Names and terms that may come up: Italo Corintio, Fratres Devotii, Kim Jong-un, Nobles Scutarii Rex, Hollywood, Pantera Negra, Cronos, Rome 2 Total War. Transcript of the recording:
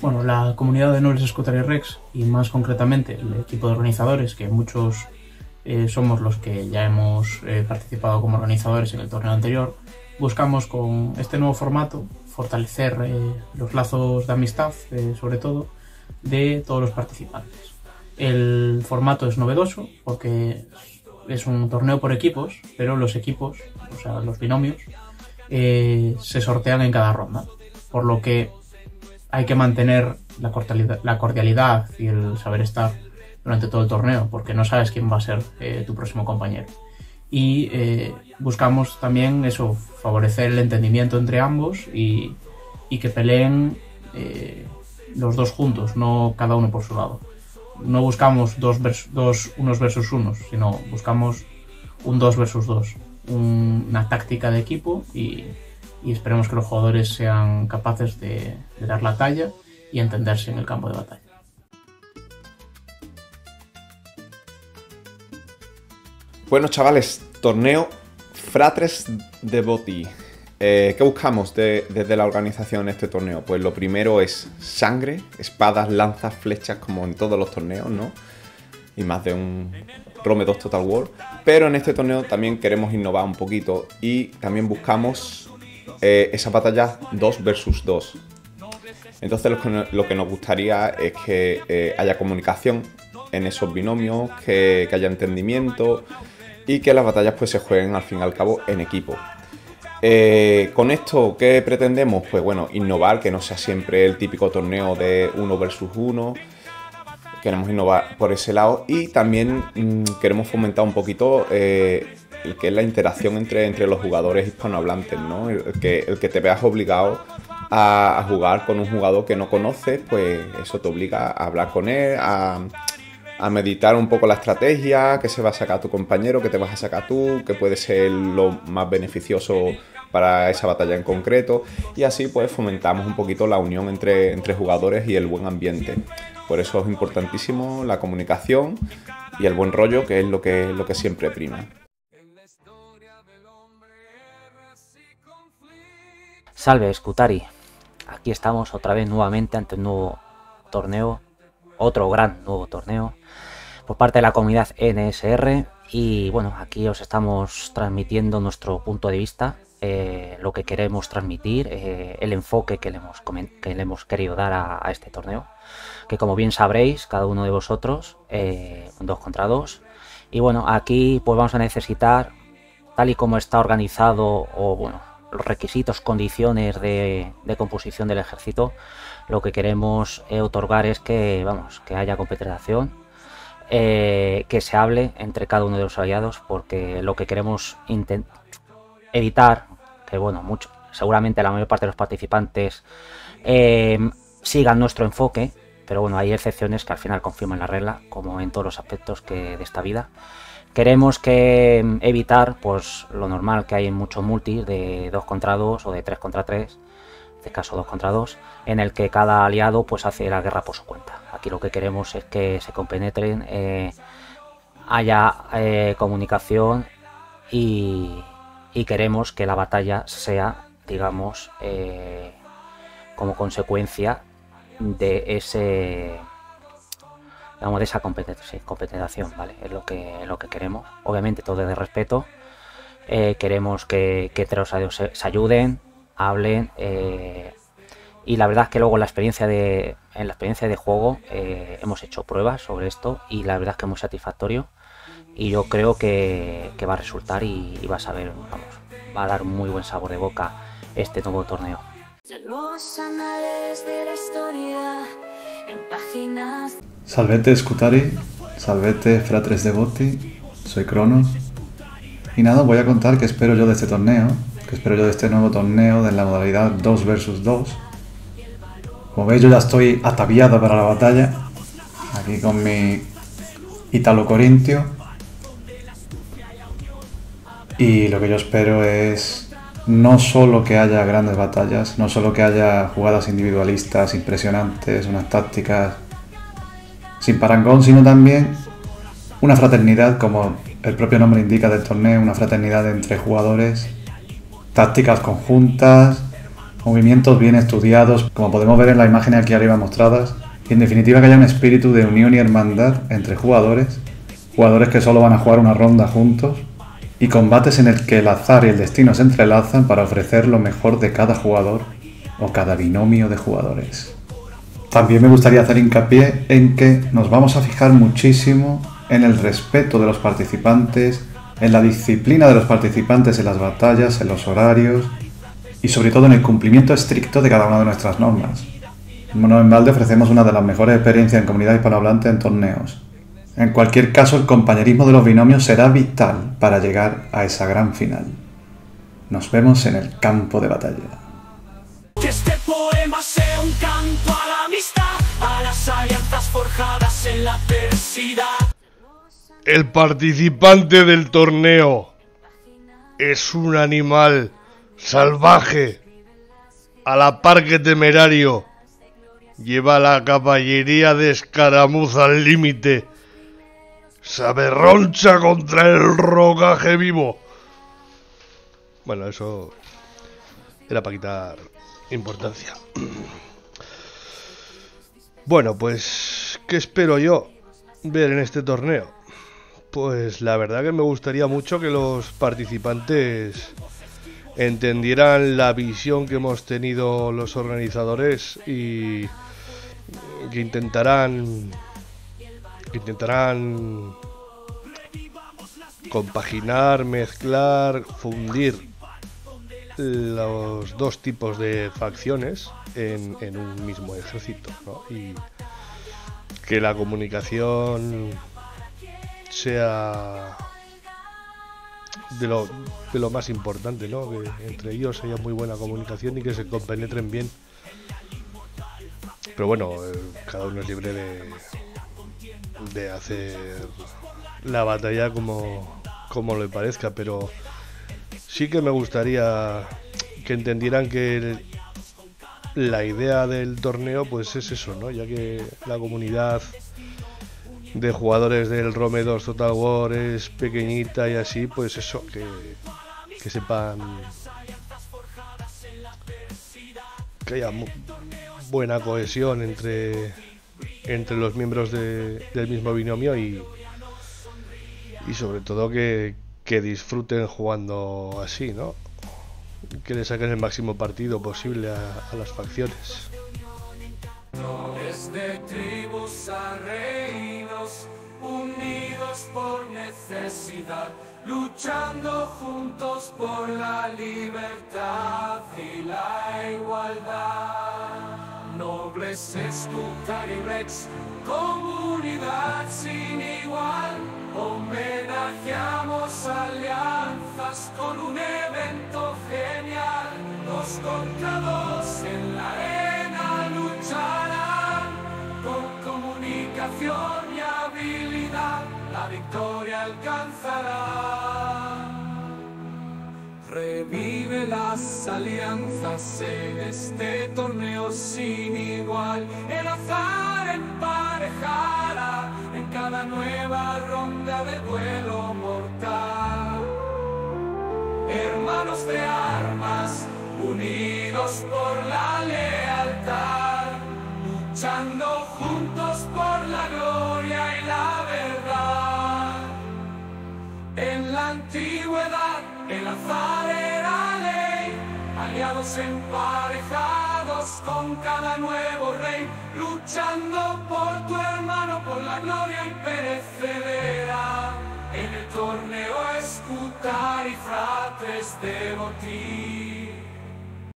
Bueno, la comunidad de Nobles Scutarii Rex, y más concretamente el equipo de organizadores, que muchos somos los que ya hemos participado como organizadores en el torneo anterior, buscamos con este nuevo formato fortalecer los lazos de amistad, sobre todo, de todos los participantes. El formato es novedoso porque es un torneo por equipos, pero los equipos, o sea, los binomios, se sortean en cada ronda, por lo que hay que mantener la cordialidad y el saber estar durante todo el torneo, porque no sabes quién va a ser tu próximo compañero. Y buscamos también eso, favorecer el entendimiento entre ambos y que peleen los dos juntos, no cada uno por su lado. No buscamos unos versus unos, sino buscamos un 2 versus 2, una táctica de equipo y esperemos que los jugadores sean capaces de dar la talla y entenderse en el campo de batalla. Bueno, chavales, torneo Fratres Devotii. ¿Qué buscamos desde la organización de este torneo? Pues lo primero es sangre, espadas, lanzas, flechas, como en todos los torneos, ¿no? Y más de un Rome 2 Total War. Pero en este torneo también queremos innovar un poquito y también buscamos esas batallas 2 versus 2. Entonces lo que nos gustaría es que haya comunicación en esos binomios, que haya entendimiento y que las batallas pues se jueguen al fin y al cabo en equipo. Con esto, ¿qué pretendemos? Pues bueno, innovar, que no sea siempre el típico torneo de 1 versus 1. Queremos innovar por ese lado y también queremos fomentar un poquito el que es la interacción entre los jugadores hispanohablantes, ¿no? El que te veas obligado a jugar con un jugador que no conoces, pues eso te obliga a hablar con él, a meditar un poco la estrategia, qué se va a sacar tu compañero, qué te vas a sacar tú, qué puede ser lo más beneficioso para esa batalla en concreto, y así pues fomentamos un poquito la unión entre jugadores y el buen ambiente. Por eso es importantísimo la comunicación y el buen rollo, que es lo que siempre prima. Salve Scutari, aquí estamos otra vez nuevamente ante un nuevo torneo, otro gran nuevo torneo por parte de la comunidad NSR, y bueno, aquí os estamos transmitiendo nuestro punto de vista, lo que queremos transmitir, el enfoque que le hemos querido dar a este torneo, que como bien sabréis cada uno de vosotros 2 contra 2, y bueno, aquí pues vamos a necesitar, tal y como está organizado, o bueno, los requisitos, condiciones de composición del ejército, lo que queremos otorgar es que, vamos, que haya compenetración, que se hable entre cada uno de los aliados, porque lo que queremos evitar, que bueno, seguramente la mayor parte de los participantes sigan nuestro enfoque, pero bueno, hay excepciones que al final confirman la regla, como en todos los aspectos de esta vida. Queremos que evitar pues lo normal que hay en muchos multis de 2 contra 2 o de 3 contra 3, en este caso 2 contra 2, en el que cada aliado pues hace la guerra por su cuenta. Aquí lo que queremos es que se compenetren, haya comunicación y queremos que la batalla sea, digamos, como consecuencia de ese... Digamos, de esa compenetración, ¿vale? Es lo que queremos. Obviamente todo desde respeto. Queremos que entre los aliados se ayuden, hablen. Y la verdad es que luego en la experiencia de juego hemos hecho pruebas sobre esto y la verdad es que es muy satisfactorio. Y yo creo que va a resultar y va a saber, vamos, va a dar un muy buen sabor de boca este nuevo torneo. Los anales de la historia en páginas... Salvete Scutari, salvete Fratres Devotii, soy Cronos. Y nada, voy a contar que espero yo de este torneo, que espero yo de este nuevo torneo de la modalidad 2 versus 2. Como veis, yo ya estoy ataviado para la batalla, aquí con mi Italo Corintio. Y lo que yo espero es no solo que haya grandes batallas, no solo que haya jugadas individualistas impresionantes, unas tácticas sin parangón, sino también una fraternidad, como el propio nombre indica del torneo, una fraternidad entre jugadores, tácticas conjuntas, movimientos bien estudiados, como podemos ver en las imágenes aquí arriba mostradas, y en definitiva que haya un espíritu de unión y hermandad entre jugadores que solo van a jugar una ronda juntos, y combates en el que el azar y el destino se entrelazan para ofrecer lo mejor de cada jugador o cada binomio de jugadores. También me gustaría hacer hincapié en que nos vamos a fijar muchísimo en el respeto de los participantes, en la disciplina de los participantes en las batallas, en los horarios y sobre todo en el cumplimiento estricto de cada una de nuestras normas. No en balde ofrecemos una de las mejores experiencias en comunidad hispanohablante en torneos. En cualquier caso, el compañerismo de los binomios será vital para llegar a esa gran final. Nos vemos en el campo de batalla. Que este poema sea un canto a la amistad, a las alianzas forjadas en la adversidad. El participante del torneo es un animal salvaje, a la par que temerario. Lleva la caballería de escaramuza al límite, se aberroncha contra el rocaje vivo. Bueno, eso era para quitar importancia. Bueno, pues, ¿qué espero yo ver en este torneo? Pues la verdad que me gustaría mucho que los participantes entendieran la visión que hemos tenido los organizadores y que intentarán compaginar, mezclar, fundir los dos tipos de facciones en un mismo ejército, ¿no? Y que la comunicación sea de lo más importante, ¿no? Que entre ellos haya muy buena comunicación y que se compenetren bien. Pero bueno, cada uno es libre de hacer la batalla como le parezca, pero sí que me gustaría que entendieran que la idea del torneo pues es eso, ¿no? Ya que la comunidad de jugadores del Rome 2 Total War es pequeñita y así, pues eso, que sepan que haya buena cohesión entre los miembros del mismo binomio y sobre todo que disfruten jugando así, ¿no? Que le saquen el máximo partido posible a las facciones. De tribus a reinos, unidos por necesidad, luchando juntos por la libertad y la igualdad. Nobles Scutarii Rex, comunidad sin igual, homenajeamos alianzas con un evento genial. 2 contra 2 en la arena lucharán. Comunicación y habilidad, la victoria alcanzará. Revive las alianzas en este torneo sin igual. El azar emparejará en cada nueva ronda de duelo mortal. Hermanos de armas, unidos por la lealtad, luchando juntos por la gloria y la verdad. En la antigüedad el azar era ley, aliados emparejados con cada nuevo rey, luchando por tu hermano, por la gloria imperecedera. En el torneo Scutarii Fratres Devotii.